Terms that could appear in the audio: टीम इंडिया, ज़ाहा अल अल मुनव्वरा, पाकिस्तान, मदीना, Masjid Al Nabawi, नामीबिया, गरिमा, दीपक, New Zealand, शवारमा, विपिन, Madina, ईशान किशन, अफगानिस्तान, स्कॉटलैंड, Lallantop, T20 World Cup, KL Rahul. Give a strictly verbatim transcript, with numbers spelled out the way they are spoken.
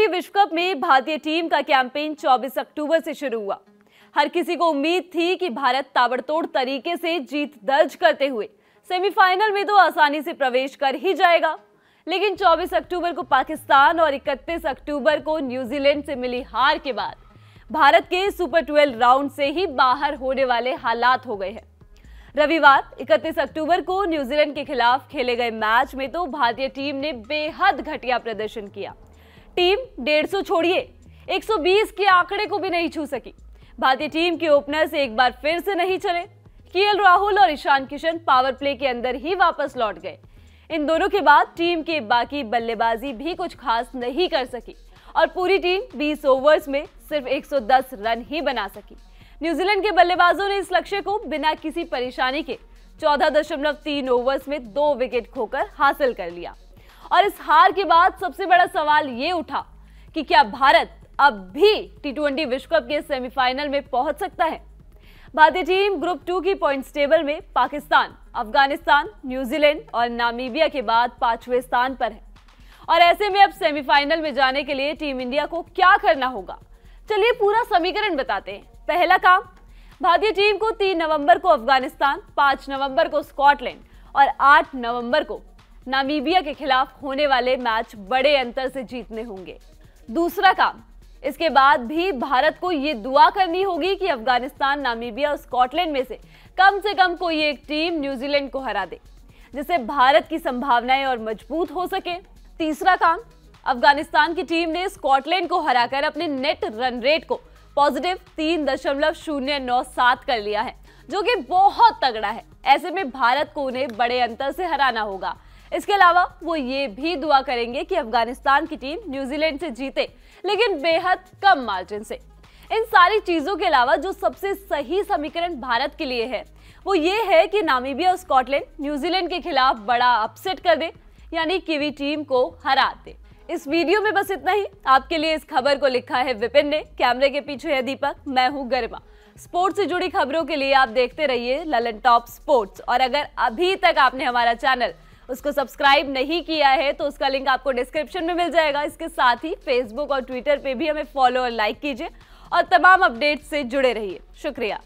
T twenty विश्व cup में भारतीय टीम का कैंपेन चौबीस अक्टूबर से शुरू हुआ। हर किसी को उम्मीद थी कि भारत ताबड़तोड़ तरीके से जीत दर्ज करते हुए सेमीफाइनल में तो आसानी से प्रवेश कर ही जाएगा, लेकिन चौबीस अक्टूबर को पाकिस्तान और इकतीस अक्टूबर को न्यूजीलैंड से मिली हार के बाद भारत के सुपर ट्वेल्व राउंड से ही बाहर होने वाले हालात हो गए हैं। रविवार इकतीस अक्टूबर को न्यूजीलैंड के खिलाफ खेले गए मैच में तो भारतीय टीम ने बेहद घटिया प्रदर्शन किया। टीम डेढ़ सौ छोड़िए एक सौ बीस के आंकड़े को भी नहीं छू सकी। भारतीय टीम के ओपनर्स एक बार फिर से नहीं चले। केएल राहुल और ईशान किशन पावर प्ले के अंदर ही वापस लौट गए। इन दोनों के बाद टीम के बाकी बल्लेबाजी भी कुछ खास नहीं कर सकी और पूरी टीम बीस ओवर्स में सिर्फ एक सौ दस रन ही बना सकी। न्यूजीलैंड के बल्लेबाजों ने इस लक्ष्य को बिना किसी परेशानी के चौदह दशमलव तीन ओवर्स में दो विकेट खोकर हासिल कर लिया। और इस हार के बाद सबसे बड़ा सवाल ये उठा कि क्या भारत अब भी टी ट्वेंटी विश्व कप के सेमीफाइनल में पहुंच सकता है। भारतीय टीम ग्रुप टू की पॉइंट्स टेबल में पाकिस्तान, अफगानिस्तान, न्यूजीलैंड और नामीबिया के बाद पांचवें स्थान पर है और ऐसे में अब सेमीफाइनल में जाने के लिए टीम इंडिया को क्या करना होगा, चलिए पूरा समीकरण बताते हैं। पहला काम, भारतीय टीम को तीन नवंबर को अफगानिस्तान, पांच नवंबर को स्कॉटलैंड और आठ नवंबर को नामीबिया के खिलाफ होने वाले मैच बड़े अंतर से जीतने होंगे। दूसरा काम, इसके बाद भी भारत को ये दुआ करनी होगी कि अफगानिस्तान, नामीबिया और स्कॉटलैंड में से कम से कम कोई एक टीम न्यूजीलैंड को हरा दे, जिससे भारत की संभावनाएं और मजबूत हो सके। तीसरा काम, अफगानिस्तान की टीम ने स्कॉटलैंड को हराकर अपने नेट रन रेट को पॉजिटिव तीन दशमलव शून्य नौ सात कर लिया है, जो कि बहुत तगड़ा है। ऐसे में भारत को उन्हें बड़े अंतर से हराना होगा। इसके अलावा वो ये भी दुआ करेंगे कि अफगानिस्तान की टीम न्यूजीलैंड से जीते, लेकिन बेहद कम मार्जिन से। इन सारी चीज़ों के अलावा जो सबसे सही समीकरण भारत के लिए है वो ये है कि नामीबिया और स्कॉटलैंड न्यूजीलैंड के खिलाफ बड़ा अपसेट कर दे, यानी कीवी टीम को हरा दे। इस वीडियो में बस इतना ही। आपके लिए इस खबर को लिखा है विपिन ने, कैमरे के पीछे है दीपक, मैं हूं गरिमा। स्पोर्ट्स से जुड़ी खबरों के लिए आप देखते रहिए ललनटॉप स्पोर्ट्स। और अगर अभी तक आपने हमारा चैनल उसको सब्सक्राइब नहीं किया है तो उसका लिंक आपको डिस्क्रिप्शन में मिल जाएगा। इसके साथ ही फेसबुक और ट्विटर पर भी हमें फॉलो और लाइक कीजिए और तमाम अपडेट्स से जुड़े रहिए। शुक्रिया।